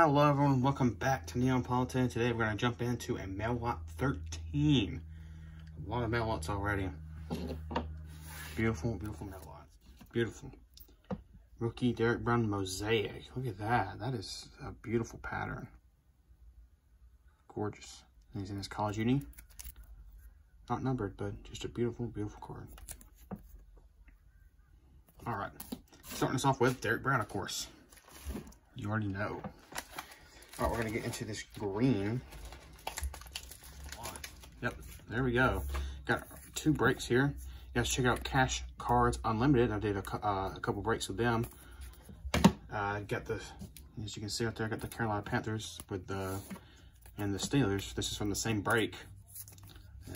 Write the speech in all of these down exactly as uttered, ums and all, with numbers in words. Hello everyone, welcome back to Neonpolitan. Today we're going to jump into a mail lot thirteen. A lot of mail lots already. Beautiful, beautiful mail lots. Beautiful. Rookie Derrick Brown Mosaic. Look at that. That is a beautiful pattern. Gorgeous. And he's in his college uni. Not numbered, but just a beautiful, beautiful card. Alright. Starting us off with Derrick Brown, of course. You already know. Alright, we're gonna get into this green. Yep, there we go. Got two breaks here. You guys check out Cash Cards Unlimited. I did a, uh, a couple breaks with them. Uh, got the, as you can see out there, I got the Carolina Panthers with the and the Steelers. This is from the same break,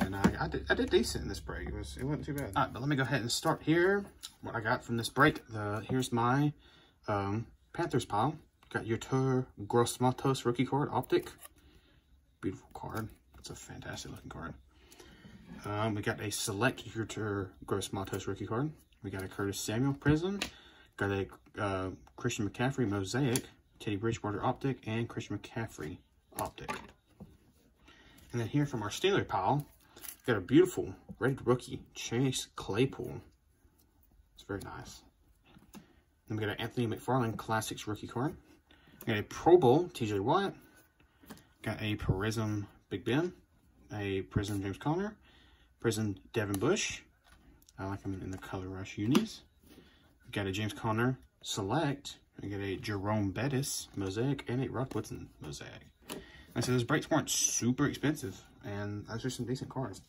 and I, I did I did decent in this break. It was it wasn't too bad. Alright, but let me go ahead and start here. What I got from this break. The here's my um, Panthers pile. Got your Tour Gross Matos rookie card, Optic. Beautiful card. It's a fantastic looking card. Um, we got a Select your Tour Gross Matos rookie card. We got a Curtis Samuel Prism. Got a uh, Christian McCaffrey Mosaic, Teddy Bridgewater Optic, and Christian McCaffrey Optic. And then here from our Steeler pile, we got a beautiful red rookie, Chase Claypool. It's very nice. Then we got an Anthony McFarland Classics rookie card. Got a Pro Bowl, T J. Watt. Got a Prism, Big Ben. A Prism, James Conner. Prism, Devin Bush. I like him in the Color Rush unis. Got a James Conner Select. We got a Jerome Bettis Mosaic and a Rock Woodson Mosaic. And so those breaks weren't super expensive, and those are some decent cards.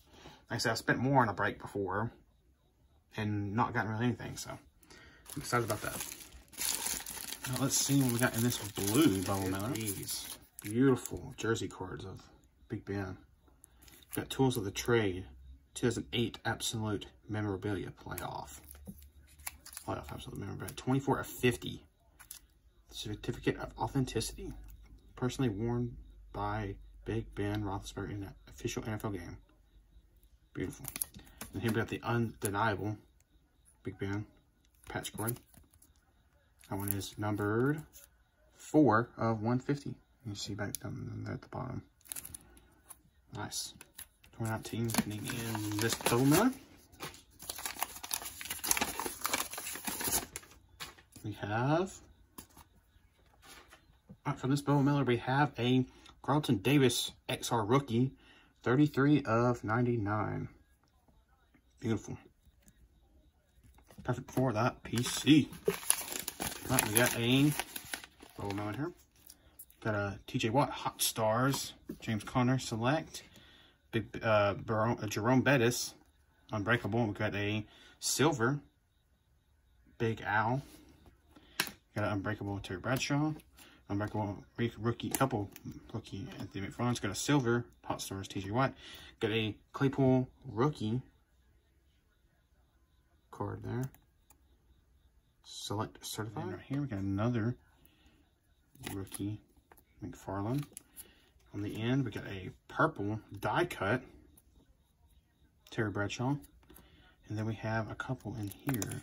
Like I said, I spent more on a break before and not gotten really anything, so I'm excited about that. Now let's see what we got in this blue bubble mailer. These beautiful jersey cards of Big Ben. Got Tools of the Trade, two thousand eight Absolute Memorabilia Playoff. Playoff Absolute Memorabilia, twenty-four of fifty. Certificate of Authenticity. Personally worn by Big Ben Roethlisberger in an official N F L game. Beautiful. And here we got the Undeniable Big Ben patch card. That one is numbered four of one fifty. You see back down there at the bottom. Nice. twenty nineteen getting in this bubble mailer. We have... Right, from this bubble mailer, we have a Carlton Davis X R Rookie. thirty-three of ninety-nine. Beautiful. Perfect for that P C. Right, we got a bubble mailer here. Got a T J. Watt Hot Stars, James Conner Select, Big uh, Baron, uh, Jerome Bettis Unbreakable. We got a Silver Big Al. Got an Unbreakable Terry Bradshaw, Unbreakable Rookie Couple Rookie Anthony McFarland. Got a Silver Hot Stars T J. Watt. Got a Claypool Rookie card there. Select Certified. And right here we got another rookie McFarland. On the end, we got a purple die cut Terry Bradshaw, and then we have a couple in here.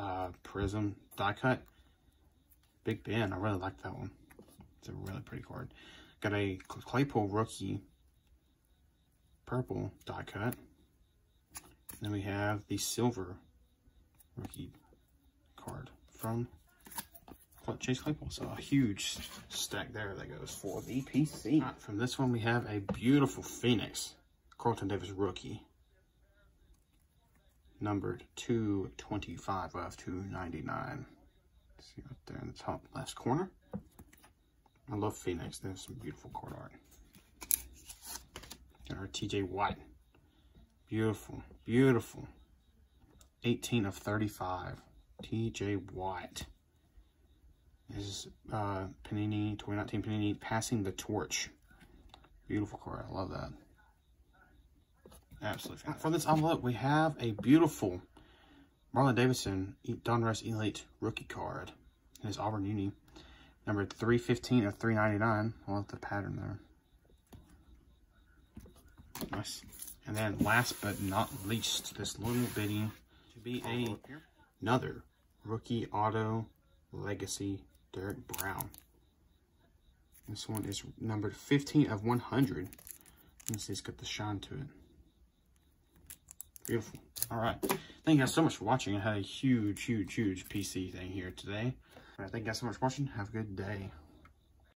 Uh, Prism die cut Big Ben. I really like that one. It's a really pretty card. Got a Claypool rookie purple die cut. And then we have the silver rookie card from Chase Claypool. So a huge stack there that goes for the P C. Right, from this one we have a beautiful Phoenix Carlton Davis rookie, numbered two twenty-five of two ninety-nine. See right there in the top left corner. I love Phoenix. They have some beautiful card art. Got our T J. Watt. Beautiful, beautiful. eighteen of thirty-five. T J. Watt. This is uh, Panini, twenty nineteen Panini, Passing the Torch. Beautiful card. I love that. Absolutely fantastic. For this envelope, we have a beautiful Marlon Davidson Donruss Elite rookie card in his Auburn uni. Number three fifteen of three ninety-nine. I love the pattern there. Nice. And then last but not least, this little bitty to be a, another rookie auto legacy Derrick Brown. This one is numbered fifteen of one hundred. And see, it's got the shine to it. Beautiful. All right. Thank you guys so much for watching. I had a huge, huge, huge P C thing here today. All right, thank you guys so much for watching. Have a good day.